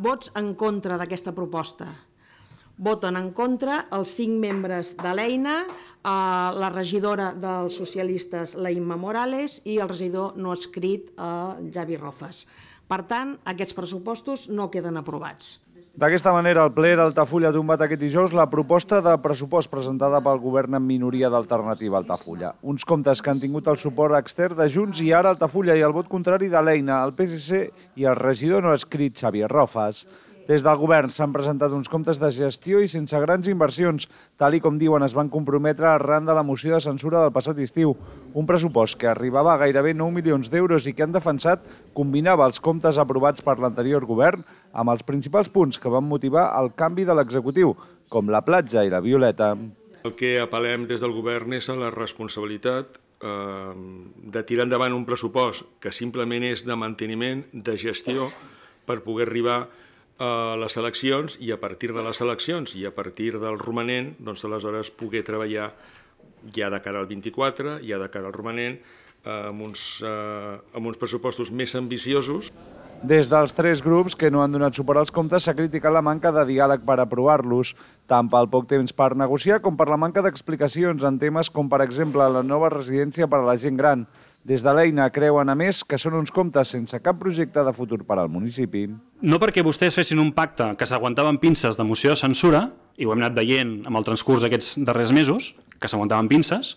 Vots en contra d'aquesta proposta. Voten en contra els 5 membres de l'EINA, la regidora dels socialistes, la Imma Morales, i el regidor no escrit, Xavier Rofas. Per tant, aquests pressupostos no queden aprovats. D'aquesta manera, el ple d'Altafulla ha tombat aquest dijous la proposta de pressupost presentada pel govern en minoria d'Alternativa Altafulla. Uns comptes que han tingut el suport extern de Junts i ara Altafulla i el vot contrari de l'EINA, el PSC i el regidor no escrit Xavier Rofas. Des del govern s'han presentat uns comptes de gestió i sense grans inversions, tal i com diuen es van comprometre arran de la moció de censura del passat estiu. Un pressupost que arribava a gairebé 9 milions d'euros i que han defensat combinava els comptes aprovats per l'anterior govern amb els principals punts que van motivar el canvi de l'executiu, com la platja i la violeta. El que apel·lem des del govern és a la responsabilitat de tirar endavant un pressupost que simplement és de manteniment, de gestió, per poder arribar a les eleccions i a partir de les eleccions i a partir del romanent, doncs aleshores poder treballar ja de cara al 24, ja de cara al romanent, amb uns pressupostos més ambiciosos. Des dels 3 grups que no han donat suport als comptes s'ha criticat la manca de diàleg per aprovar-los, tant pel poc temps per negociar com per la manca d'explicacions en temes com, per exemple, la nova residència per a la gent gran. Des de l'EINA creuen, a més, que són uns comptes sense cap projecte de futur per al municipi. No perquè vostès fessin un pacte que s'aguantaven pinces de moció de censura, i ho hem anat veient amb el transcurs d'aquests darrers mesos, que s'aguantaven pinces,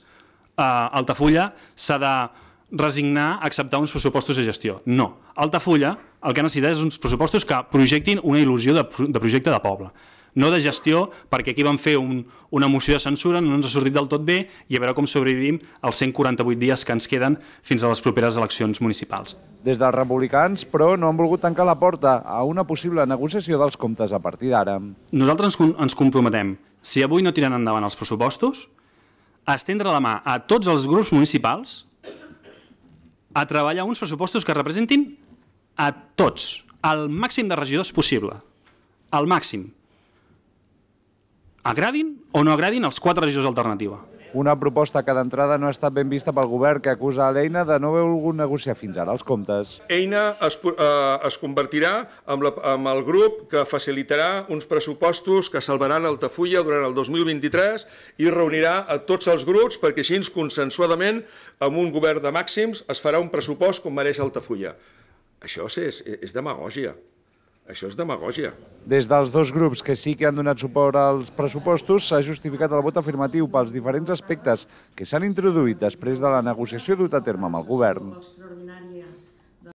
Altafulla s'ha de resignar a acceptar uns pressupostos de gestió. No. Altafulla el que necessita és uns pressupostos que projectin una il·lusió de projecte de poble, no de gestió, perquè aquí vam fer una moció de censura, no ens ha sortit del tot bé i a veure com sobrevivim els 148 dies que ens queden fins a les properes eleccions municipals. Des dels republicans, però, no han volgut tancar la porta a una possible negociació dels comptes a partir d'ara. Nosaltres ens comprometem, si avui no tiren endavant els pressupostos, a estendre la mà a tots els grups municipals a treballar uns pressupostos que representin a tots, al màxim de regidors possible, al màxim. Agradin o no agradin els 4 regidors d'Alternativa. Una proposta que d'entrada no ha estat ben vista pel govern, que acusa l'EINA de no haver volgut negociar fins ara els comptes. EINA es convertirà en el grup que facilitarà uns pressupostos que salvaran Altafulla durant el 2023 i reunirà a tots els grups perquè així consensuadament amb un govern de màxims es farà un pressupost com mereix Altafulla. Això és demagògia. Això és demagògia. Des dels 2 grups que sí que han donat suport als pressupostos s'ha justificat el vot afirmatiu pels diferents aspectes que s'han introduït després de la negociació duta a terme amb el govern.